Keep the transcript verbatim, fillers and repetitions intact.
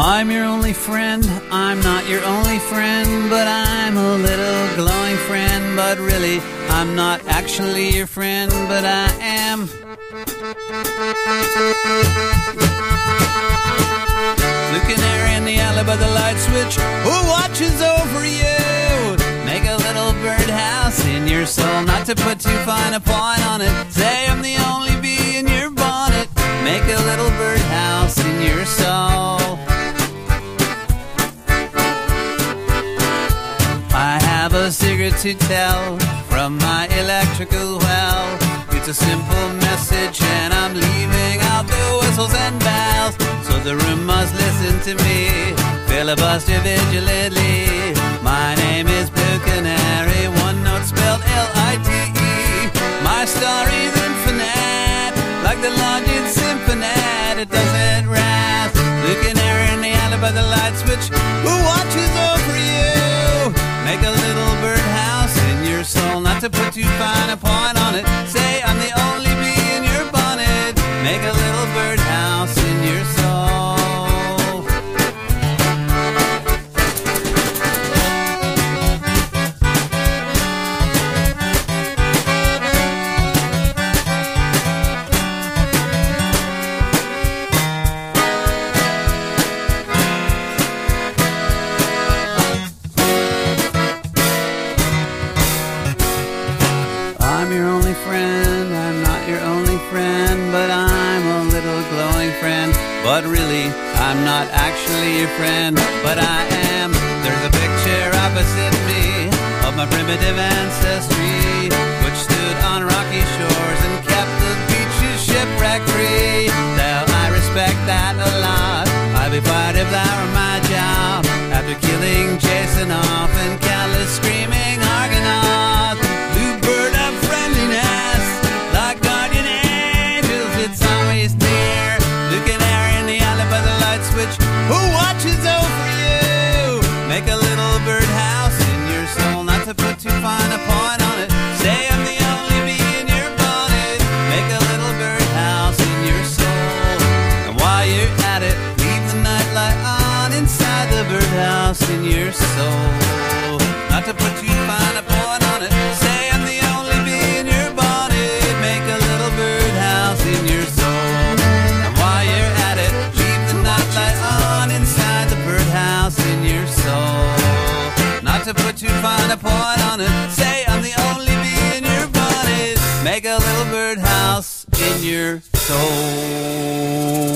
I'm your only friend, I'm not your only friend, but I'm a little glowing friend, but really I'm not actually your friend, but I am. Looking there in the alley by the light switch, who watches over you? Make a little birdhouse in your soul, not to put too fine a point on it, say I'm the only bee in your bonnet. Make a little birdhouse in your soul. I have a secret to tell from my electrical well. It's a simple message and I'm leaving out the whistles and bells. So the room must listen to me, filibuster vigilantly. My name is Blue Canary, one note spelled L I T E. My story's infinite, like the Longitude Symphonette. It doesn't rest. Blue Canary in the alley by the light switch, who watches over you? Make a little birdhouse in your soul, not to put too fine a point on it. Say I'm the only bee in your bonnet. Make a little birdhouse in your soul. I'm your only friend, I'm not your only friend, but I'm a little glowing friend, but really, I'm not actually your friend, but I am. There's a picture opposite me of my primitive ancestry, which stood on rocky shores and kept the beaches shipwreck free. Now I respect that a lot, I'd be fired if that were my job, after killing Jason off and countless screaming Argonauts. Who watches over you? Make a little birdhouse in your soul, not to put too fine a point on it. Say I'm the only bee in your bonnet. Make a little birdhouse in your soul. And while you're at it, leave the nightlight on inside the birdhouse in your soul, not to put too fine a point on it. Say I'm the only bee in your bonnet. Make a little birdhouse in your soul. And while you're at it, leave the nightlight on in your soul, not to put too fine a point on it. Say I'm the only bee in your bonnet. Make a little birdhouse in your soul.